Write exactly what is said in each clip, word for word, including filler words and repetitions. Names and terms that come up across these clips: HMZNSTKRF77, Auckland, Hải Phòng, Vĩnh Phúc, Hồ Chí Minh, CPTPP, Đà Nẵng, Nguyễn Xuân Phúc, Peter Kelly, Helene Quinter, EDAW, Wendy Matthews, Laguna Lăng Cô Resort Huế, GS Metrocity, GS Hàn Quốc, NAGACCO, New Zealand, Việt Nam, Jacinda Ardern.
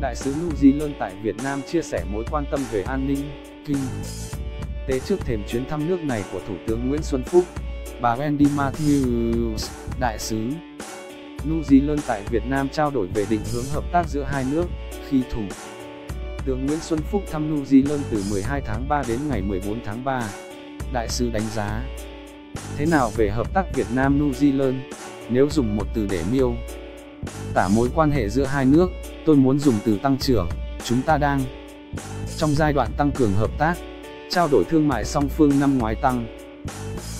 Đại sứ New Zealand tại Việt Nam chia sẻ mối quan tâm về an ninh, kinh tế trước thềm chuyến thăm nước này của Thủ tướng Nguyễn Xuân Phúc. Bà Wendy Matthews, đại sứ New Zealand tại Việt Nam trao đổi về định hướng hợp tác giữa hai nước, khi Thủ tướng Nguyễn Xuân Phúc thăm New Zealand từ mười hai tháng ba đến ngày mười bốn tháng ba. Đại sứ đánh giá thế nào về hợp tác Việt Nam-New Zealand? Nếu dùng một từ để miêu tả mối quan hệ giữa hai nước, tôi muốn dùng từ tăng trưởng. Chúng ta đang trong giai đoạn tăng cường hợp tác. Trao đổi thương mại song phương năm ngoái tăng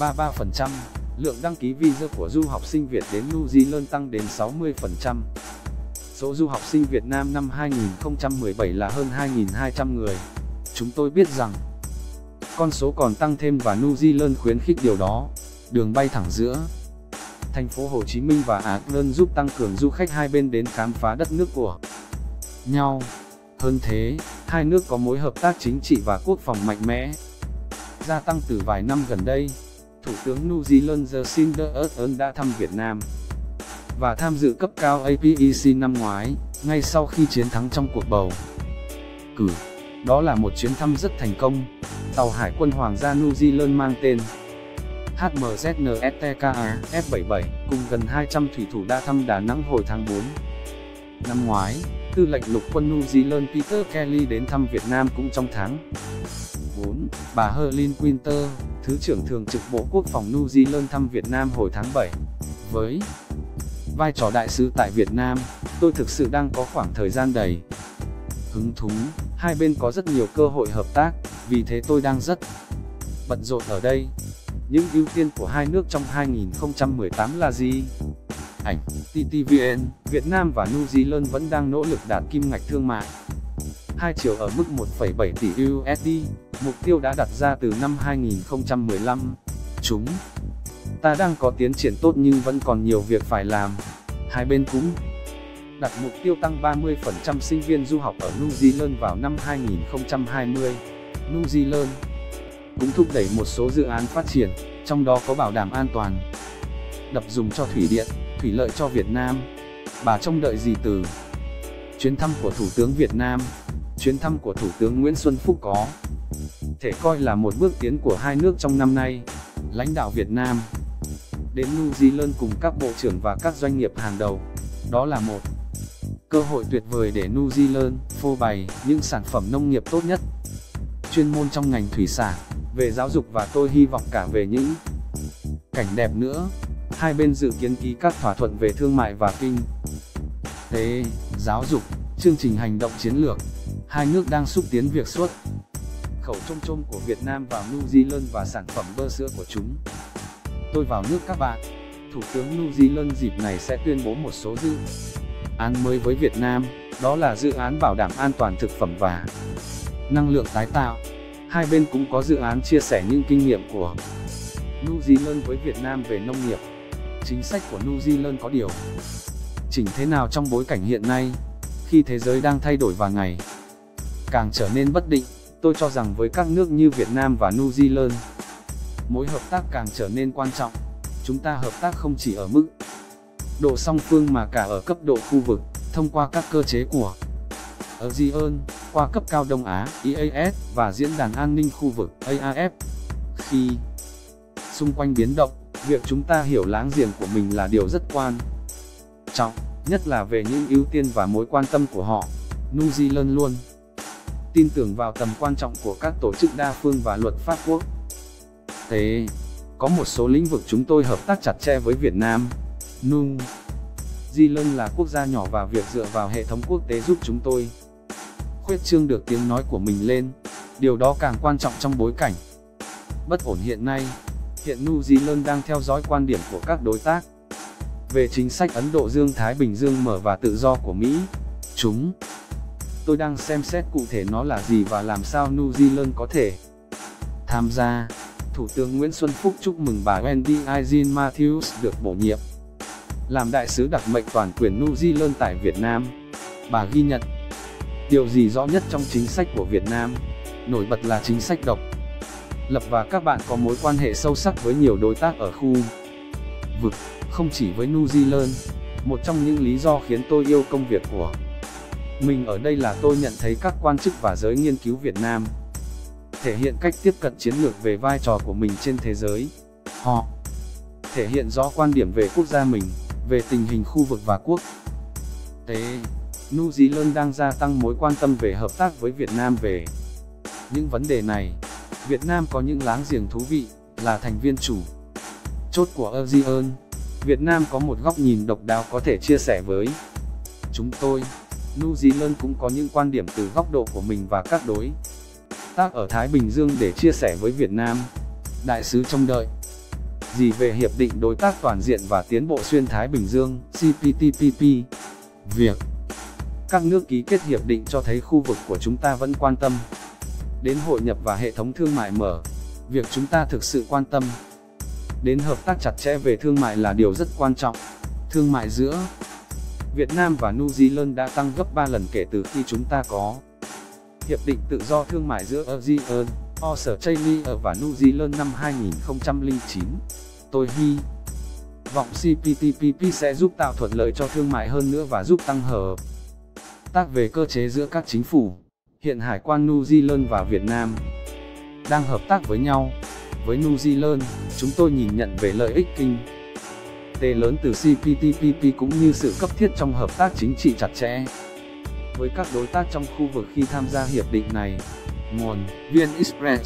ba mươi ba phần trăm, lượng đăng ký visa của du học sinh Việt đến New Zealand tăng đến sáu mươi phần trăm. Số du học sinh Việt Nam năm hai nghìn không trăm mười bảy là hơn hai nghìn hai trăm người. Chúng tôi biết rằng con số còn tăng thêm và New Zealand khuyến khích điều đó. Đường bay thẳng giữa thành phố Hồ Chí Minh và Auckland giúp tăng cường du khách hai bên đến khám phá đất nước của nhau. Hơn thế, hai nước có mối hợp tác chính trị và quốc phòng mạnh mẽ gia tăng từ vài năm gần đây. Thủ tướng New Zealand Jacinda Ardern đã thăm Việt Nam và tham dự cấp cao a pếch năm ngoái, ngay sau khi chiến thắng trong cuộc bầu cử. Đó là một chuyến thăm rất thành công. Tàu Hải quân Hoàng gia New Zealand mang tên H M Z N S T K R F bảy bảy cùng gần hai trăm thủy thủ đã thăm Đà Nẵng hồi tháng tư năm ngoái. Tư lệnh lục quân New Zealand Peter Kelly đến thăm Việt Nam cũng trong tháng bốn. Bà Helene Quinter, Thứ trưởng Thường trực Bộ Quốc phòng New Zealand thăm Việt Nam hồi tháng bảy. Với vai trò đại sứ tại Việt Nam, tôi thực sự đang có khoảng thời gian đầy hứng thú. Hai bên có rất nhiều cơ hội hợp tác, vì thế tôi đang rất bận rộn ở đây. Những ưu tiên của hai nước trong hai nghìn không trăm mười tám là gì? Ảnh tê tê vê en, Việt Nam và New Zealand vẫn đang nỗ lực đạt kim ngạch thương mại hai chiều ở mức một phẩy bảy tỷ đô la, mục tiêu đã đặt ra từ năm hai nghìn không trăm mười lăm. Chúng ta đang có tiến triển tốt nhưng vẫn còn nhiều việc phải làm. Hai bên cũng đặt mục tiêu tăng ba mươi phần trăm sinh viên du học ở New Zealand vào năm hai nghìn không trăm hai mươi. New Zealand cũng thúc đẩy một số dự án phát triển, trong đó có bảo đảm an toàn đập dùng cho thủy điện, thủy lợi cho Việt Nam. Bà trông đợi gì từ chuyến thăm của Thủ tướng Việt Nam? Chuyến thăm của Thủ tướng Nguyễn Xuân Phúc có thể coi là một bước tiến của hai nước trong năm nay. Lãnh đạo Việt Nam đến New Zealand cùng các bộ trưởng và các doanh nghiệp hàng đầu. Đó là một cơ hội tuyệt vời để New Zealand phô bày những sản phẩm nông nghiệp tốt nhất, chuyên môn trong ngành thủy sản, về giáo dục và tôi hy vọng cả về những cảnh đẹp nữa. Hai bên dự kiến ký các thỏa thuận về thương mại và kinh tế, giáo dục, chương trình hành động chiến lược. Hai nước đang xúc tiến việc xuất khẩu chôm chôm của Việt Nam vào New Zealand và sản phẩm bơ sữa của chúng tôi vào nước các bạn. Thủ tướng New Zealand dịp này sẽ tuyên bố một số dự án mới với Việt Nam, đó là dự án bảo đảm an toàn thực phẩm và năng lượng tái tạo. Hai bên cũng có dự án chia sẻ những kinh nghiệm của New Zealand với Việt Nam về nông nghiệp. Chính sách của New Zealand có điều chỉnh thế nào trong bối cảnh hiện nay, khi thế giới đang thay đổi và ngày càng trở nên bất định? Tôi cho rằng với các nước như Việt Nam và New Zealand, mối hợp tác càng trở nên quan trọng. Chúng ta hợp tác không chỉ ở mức độ song phương mà cả ở cấp độ khu vực, thông qua các cơ chế của a sê an, qua cấp cao Đông Á, i a ét và Diễn đàn An ninh khu vực, a a ép. Khi xung quanh biến động, việc chúng ta hiểu láng giềng của mình là điều rất quan trọng, nhất là về những ưu tiên và mối quan tâm của họ. New Zealand luôn tin tưởng vào tầm quan trọng của các tổ chức đa phương và luật pháp quốc tế. Có một số lĩnh vực chúng tôi hợp tác chặt chẽ với Việt Nam. New Zealand là quốc gia nhỏ và việc dựa vào hệ thống quốc tế giúp chúng tôi khuyết trương được tiếng nói của mình lên. Điều đó càng quan trọng trong bối cảnh bất ổn hiện nay. Hiện New Zealand đang theo dõi quan điểm của các đối tác về chính sách Ấn Độ Dương-Thái Bình Dương mở và tự do của Mỹ. Chúng tôi đang xem xét cụ thể nó là gì và làm sao New Zealand có thể tham gia. Thủ tướng Nguyễn Xuân Phúc chúc mừng bà Wendy Matthews Matthews được bổ nhiệm làm đại sứ đặc mệnh toàn quyền New Zealand tại Việt Nam. Bà ghi nhận điều gì rõ nhất trong chính sách của Việt Nam? Nổi bật là chính sách độc lập và các bạn có mối quan hệ sâu sắc với nhiều đối tác ở khu vực, không chỉ với New Zealand. Một trong những lý do khiến tôi yêu công việc của Mình ở đây là tôi nhận thấy các quan chức và giới nghiên cứu Việt Nam thể hiện cách tiếp cận chiến lược về vai trò của mình trên thế giới. Họ thể hiện rõ quan điểm về quốc gia mình, về tình hình khu vực và quốc tế. New Zealand đang gia tăng mối quan tâm về hợp tác với Việt Nam về những vấn đề này. Việt Nam có những láng giềng thú vị, là thành viên chủ chốt của a sê an. Việt Nam có một góc nhìn độc đáo có thể chia sẻ với chúng tôi. New Zealand cũng có những quan điểm từ góc độ của mình và các đối tác ở Thái Bình Dương để chia sẻ với Việt Nam. Đại sứ trông đợi gì về Hiệp định Đối tác Toàn diện và Tiến bộ Xuyên Thái Bình Dương C P T P P? Việc các nước ký kết hiệp định cho thấy khu vực của chúng ta vẫn quan tâm đến hội nhập và hệ thống thương mại mở. Việc chúng ta thực sự quan tâm đến hợp tác chặt chẽ về thương mại là điều rất quan trọng. Thương mại giữa Việt Nam và New Zealand đã tăng gấp ba lần kể từ khi chúng ta có Hiệp định Tự do Thương mại giữa a sê an, Australia và New Zealand năm hai nghìn không trăm lẻ chín. Tôi hy vọng C P T P P sẽ giúp tạo thuận lợi cho thương mại hơn nữa và giúp tăng hợp tác về cơ chế giữa các chính phủ. Hiện hải quan New Zealand và Việt Nam đang hợp tác với nhau. Với New Zealand, chúng tôi nhìn nhận về lợi ích kinh tế lớn từ C P T P P cũng như sự cấp thiết trong hợp tác chính trị chặt chẽ với các đối tác trong khu vực khi tham gia hiệp định này. Nguồn: VnExpress.